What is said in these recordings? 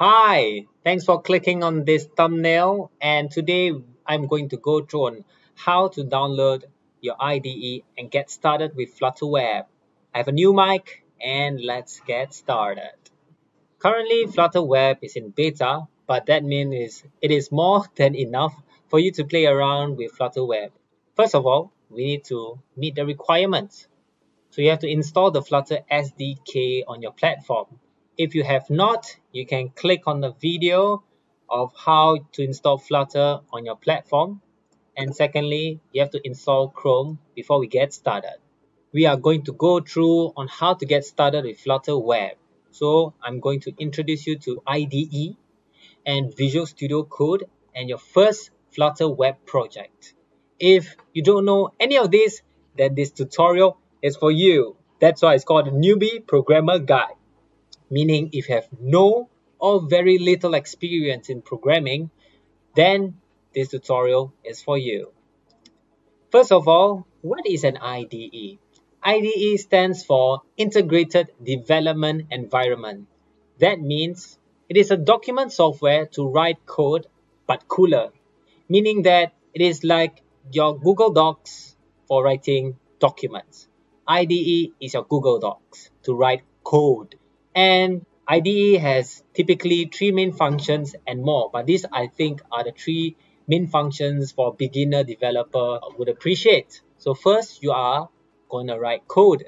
Hi, thanks for clicking on this thumbnail, and today I'm going to go through on how to download your IDE and get started with Flutter Web. I have a new mic and let's get started. Currently Flutter Web is in beta, but that means it is more than enough for you to play around with Flutter Web. First of all, we need to meet the requirements. So you have to install the Flutter SDK on your platform. If you have not, you can click on the video of how to install Flutter on your platform. And secondly, you have to install Chrome before we get started. We are going to go through on how to get started with Flutter Web. So I'm going to introduce you to IDE and Visual Studio Code and your first Flutter Web project. If you don't know any of this, then this tutorial is for you. That's why it's called Newbie Programmer Guide. Meaning if you have no or very little experience in programming, then this tutorial is for you. First of all, what is an IDE? IDE stands for Integrated Development Environment. That means it is a document software to write code, but cooler. Meaning that it is like your Google Docs for writing documents. IDE is your Google Docs to write code. And IDE has typically three main functions and more, but these I think are the three main functions for beginner developer would appreciate. So first, you are going to write code.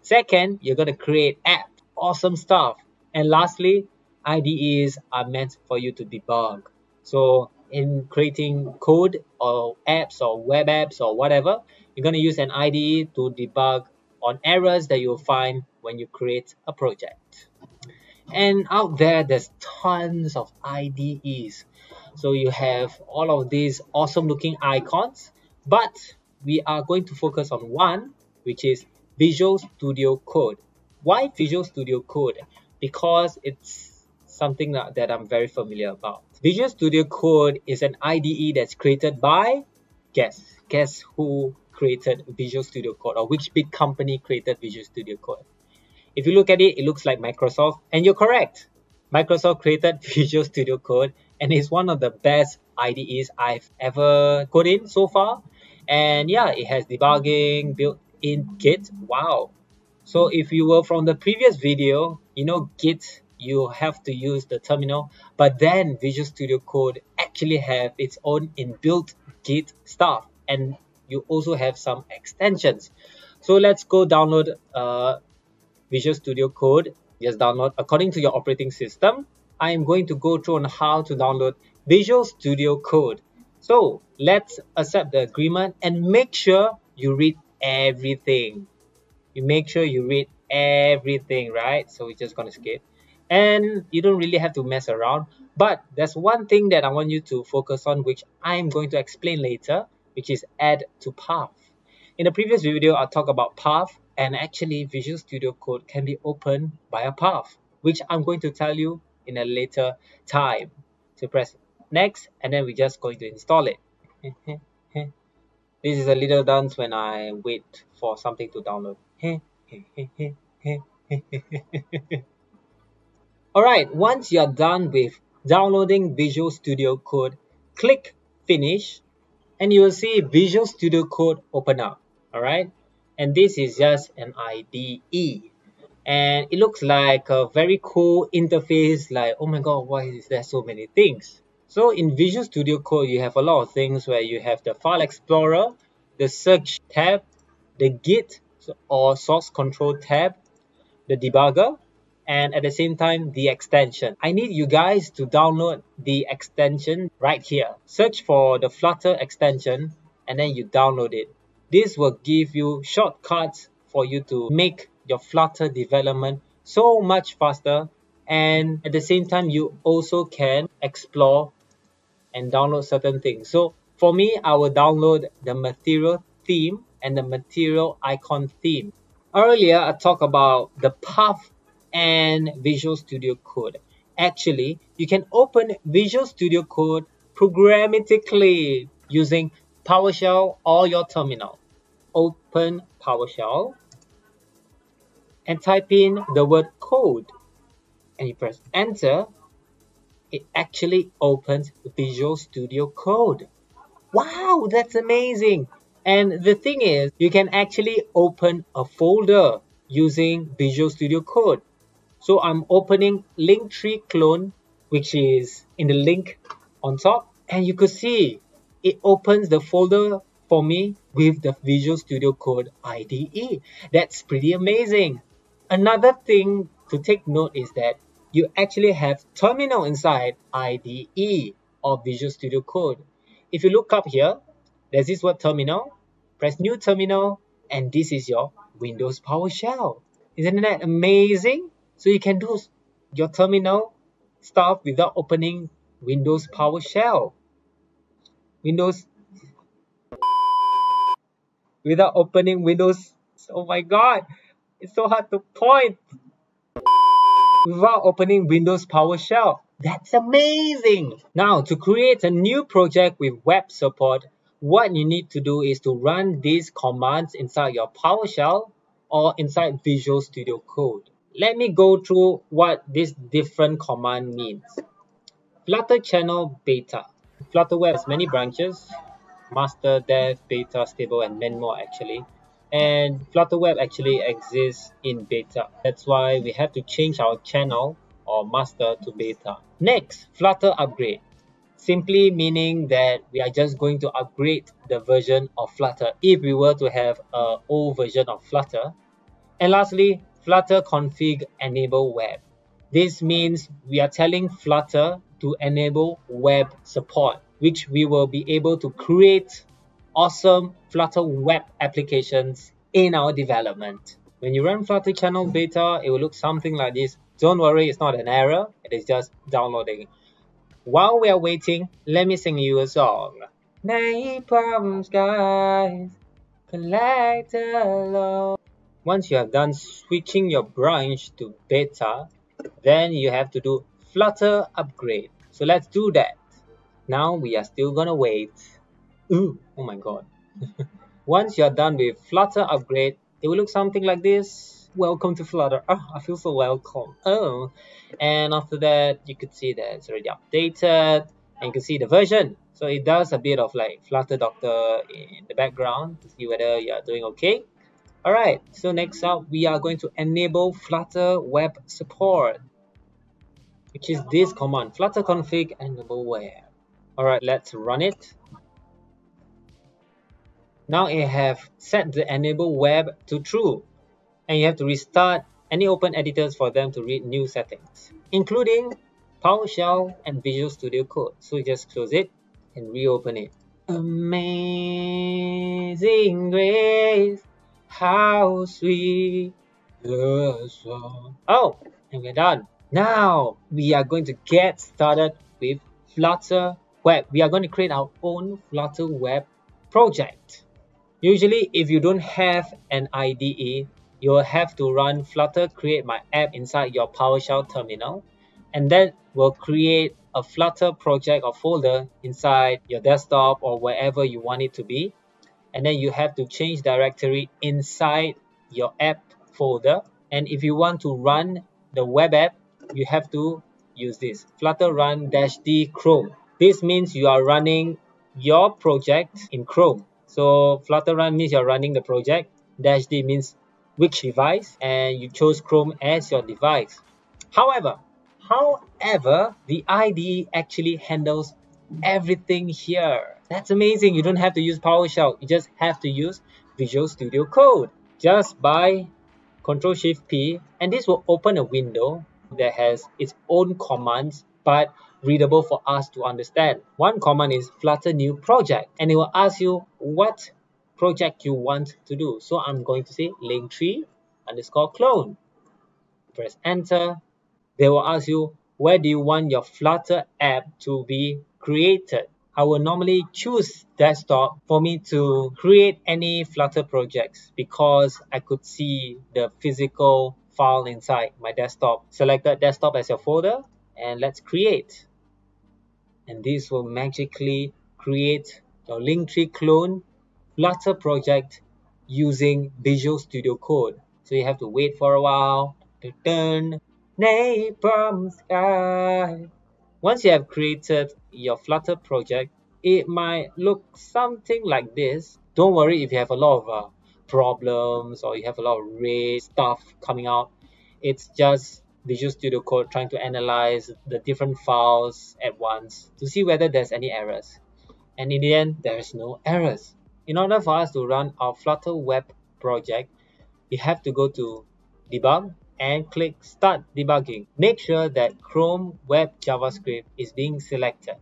Second, you're going to create app, awesome stuff. And lastly, IDEs are meant for you to debug. So in creating code or apps or web apps or whatever, you're going to use an IDE to debug on errors that you'll find when you create a project. And out there, there's tons of IDEs. So you have all of these awesome looking icons, but we are going to focus on one, which is Visual Studio Code. Why Visual Studio Code? Because it's something that I'm very familiar about. Visual Studio Code is an IDE that's created by, guess who created Visual Studio Code, or which big company created Visual Studio Code? If you look at it, it looks like Microsoft, and you're correct. Microsoft created Visual Studio Code, and it's one of the best IDEs I've ever coded in so far. And yeah, it has debugging, built-in Git. Wow. So if you were from the previous video, you know Git, you have to use the terminal, but then Visual Studio Code actually have its own inbuilt Git stuff, and you also have some extensions. So let's go download Visual Studio Code. Just download according to your operating system. I am going to go through on how to download Visual Studio Code. So let's accept the agreement and make sure you read everything. Right? So we're just going to skip. And you don't really have to mess around. But there's one thing that I want you to focus on, which I'm going to explain later, which is add to path. In the previous video, I talked about path, and actually Visual Studio Code can be opened by a path, which I'm going to tell you in a later time. So press next, and then we're just going to install it. This is a little dance when I wait for something to download. Alright, once you're done with downloading Visual Studio Code, click Finish, and you will see Visual Studio Code open up. Alright, and this is just an IDE, and it looks like a very cool interface, like, oh my god, why is there so many things? So in Visual Studio Code, you have a lot of things where you have the File Explorer, the Search tab, the Git or Source Control tab, the Debugger, and at the same time, the extension. I need you guys to download the extension right here. Search for the Flutter extension and then you download it. This will give you shortcuts for you to make your Flutter development so much faster, and at the same time you also can explore and download certain things. So for me, I will download the material theme and the material icon theme. Earlier I talked about the path and Visual Studio Code. Actually, you can open Visual Studio Code programmatically using PowerShell or your terminal. Open PowerShell and type in the word code, and you press enter, it actually opens Visual Studio Code. Wow, that's amazing! And the thing is, you can actually open a folder using Visual Studio Code. So I'm opening Linktree clone, which is in the link on top. And you could see it opens the folder for me with the Visual Studio Code IDE. That's pretty amazing. Another thing to take note is that you actually have terminal inside IDE or Visual Studio Code. If you look up here, there's this word terminal. Press new terminal, and this is your Windows PowerShell. Isn't that amazing? So you can do your terminal stuff without opening Windows PowerShell. Without opening Windows, oh my god, it's so hard to point. Without opening Windows PowerShell. That's amazing! Now, to create a new project with web support, what you need to do is to run these commands inside your PowerShell or inside Visual Studio Code. Let me go through what this different command means. Flutter channel beta. Flutter Web has many branches. Master, dev, beta, stable, and many more actually. And Flutter Web actually exists in beta. That's why we have to change our channel or master to beta. Next, Flutter upgrade. Simply meaning that we are just going to upgrade the version of Flutter if we were to have an old version of Flutter. And lastly, Flutter config enable web. This means we are telling Flutter to enable web support, which we will be able to create awesome Flutter web applications in our development. When you run Flutter channel beta, it will look something like this. Don't worry, it's not an error, it is just downloading. While we are waiting, let me sing you a song. Many problems, guys, collect alone. Once you have done switching your branch to beta, then you have to do Flutter upgrade. So let's do that. Now we are still gonna wait. Ooh, oh my god. Once you're done with Flutter upgrade, it will look something like this. Welcome to Flutter. Oh, I feel so welcome. Oh, and after that, you could see that it's already updated and you can see the version. So it does a bit of like Flutter doctor in the background to see whether you're doing okay. All right, so next up, we are going to enable Flutter web support, which is this command, Flutter config enable web. All right, let's run it. Now it have set the enable web to true, and you have to restart any open editors for them to read new settings, including PowerShell and Visual Studio Code. So you just close it and reopen it. Amazing grace, how sweet the sound. Oh, and we're done. Now we are going to get started with Flutter Web. We are going to create our own Flutter Web project. Usually, if you don't have an IDE, you'll have to run Flutter Create My App inside your PowerShell terminal, and that will create a Flutter project or folder inside your desktop or wherever you want it to be. And then you have to change directory inside your app folder. And if you want to run the web app, you have to use this Flutter run -d Chrome. This means you are running your project in Chrome. So Flutter run means you're running the project, -d means which device, and you chose Chrome as your device. However, the IDE actually handles everything here. That's amazing. You don't have to use PowerShell. You just have to use Visual Studio Code just by Ctrl Shift P, and this will open a window that has its own commands but readable for us to understand. One command is Flutter new project, and it will ask you what project you want to do. So I'm going to say Linktree _ clone. Press enter. They will ask you, where do you want your Flutter app to be created? I will normally choose desktop for me to create any Flutter projects because I could see the physical file inside my desktop. Select that desktop as your folder and let's create. And this will magically create your Linktree clone Flutter project using Visual Studio Code. So you have to wait for a while to turn. Once you have created your Flutter project, it might look something like this. Don't worry if you have a lot of problems or you have a lot of ray stuff coming out. It's just Visual Studio Code trying to analyze the different files at once to see whether there's any errors. And in the end, there is no errors. In order for us to run our Flutter web project, you have to go to Debug and click Start Debugging. Make sure that Chrome Web JavaScript is being selected.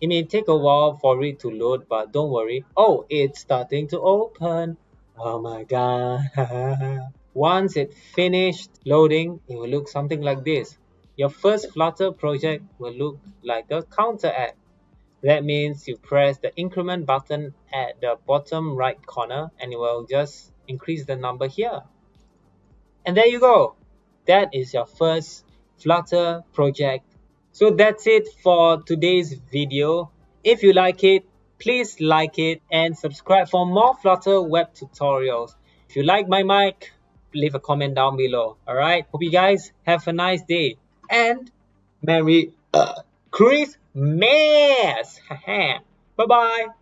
It may take a while for it to load, but don't worry. Oh, it's starting to open. Oh my god. Once it finished loading, it will look something like this. Your first Flutter project will look like a counter app. That means you press the increment button at the bottom right corner and it will just increase the number here. And there you go. That is your first Flutter project. So that's it for today's video. If you like it, please like it and subscribe for more Flutter web tutorials. If you like my mic, leave a comment down below. Alright, hope you guys have a nice day and Merry Christmas! Bye bye!